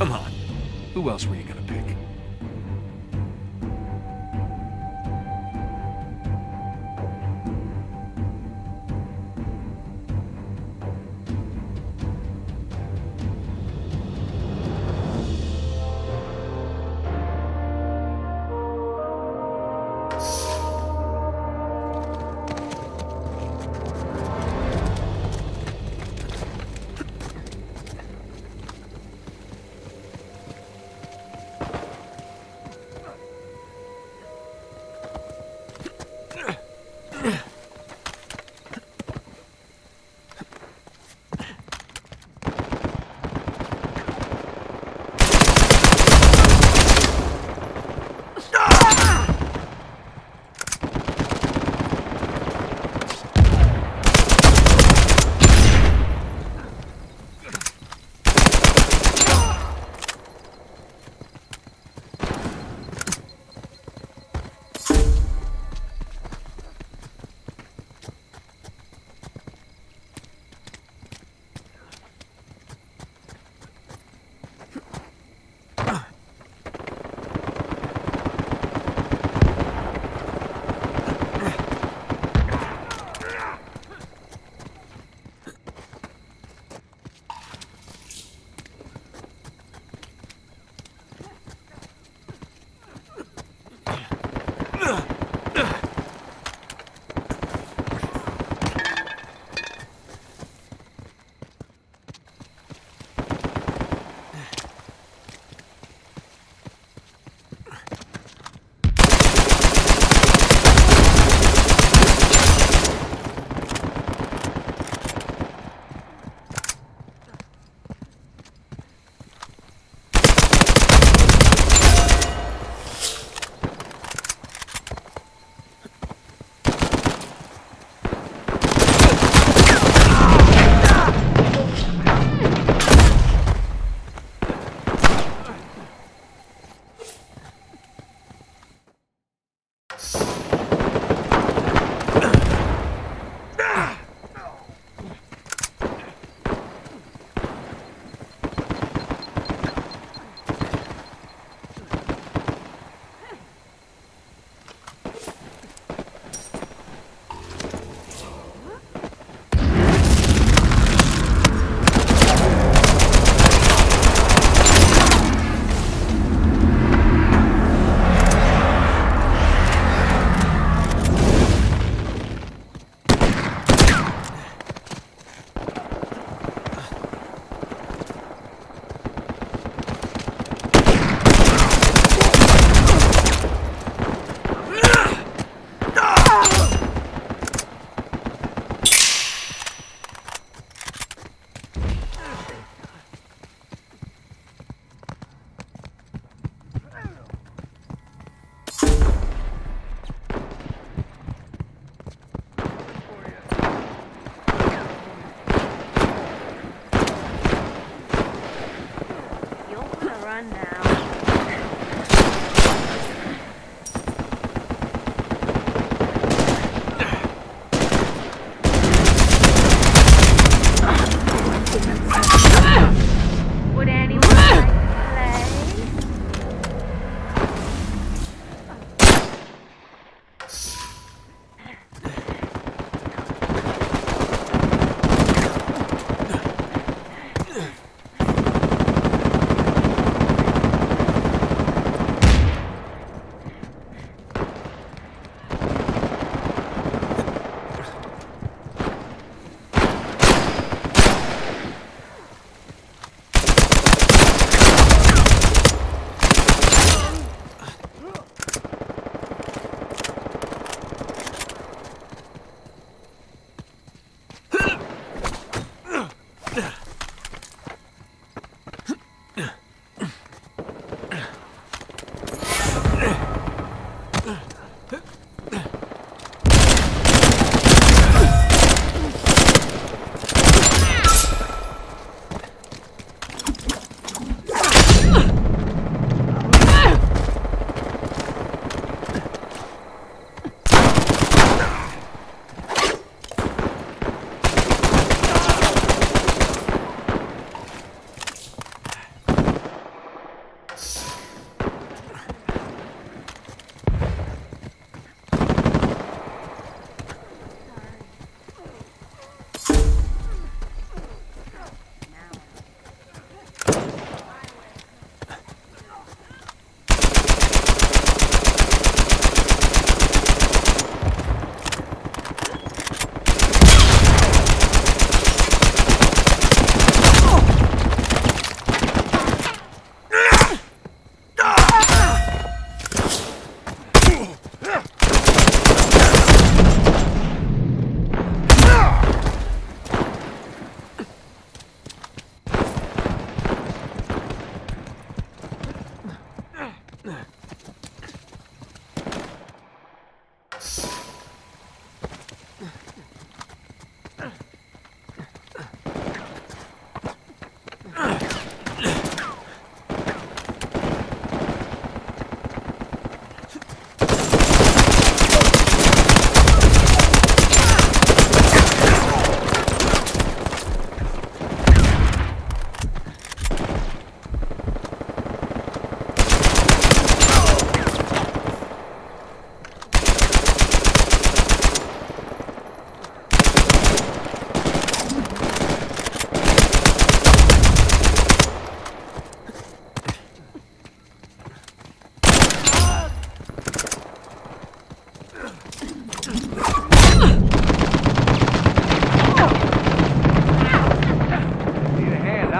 Come on. Who else were you gonna pick?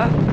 Yeah?